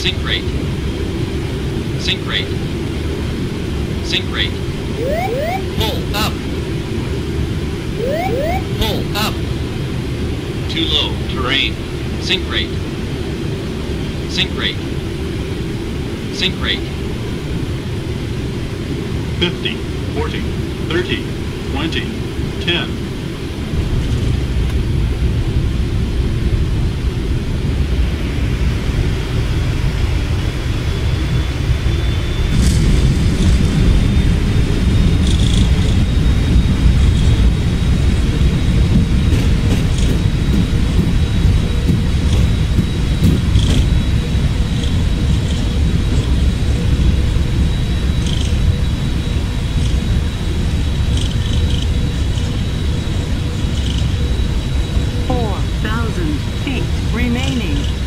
Sync rate. Sync rate. Sync rate. Pull up. Pull up. Too low. Terrain. Sync rate. Sync rate. Sync rate. 50, 40, 30, 20, 10. Remaining.